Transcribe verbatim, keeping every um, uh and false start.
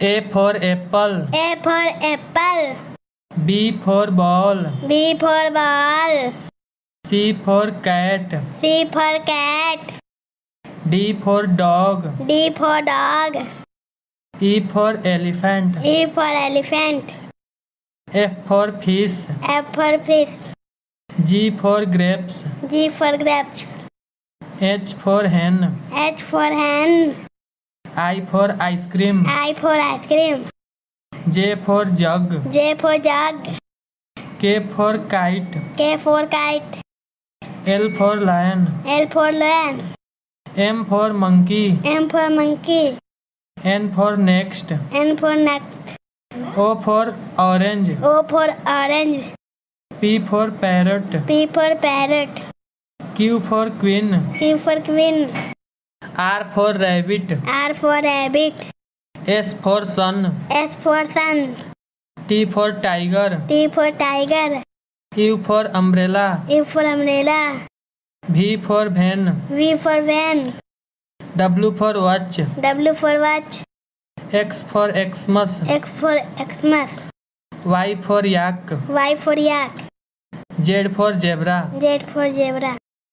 A for apple. A for apple. B for ball. B for ball. C for cat. C for cat. D for dog. D for dog. E for elephant. E for elephant. F for fish. F for fish. G for grapes. G for grapes. H for hen. H for hen. I for ice cream. I for ice cream. J for jug. J for jug. K for kite. K for kite. L for lion. L for lion. M for monkey. M for monkey. N for next. N for next. O for orange. O for orange. P for parrot. P for parrot. Q for queen. Q for queen. R for rabbit. R for rabbit. S for sun. S for sun. T for tiger. T for tiger. U for umbrella. U for umbrella. V for van. V for van. W for watch. W for watch. X for Xmas. X for Xmas. Y for yak. Y for yak. Z for zebra. Z for zebra.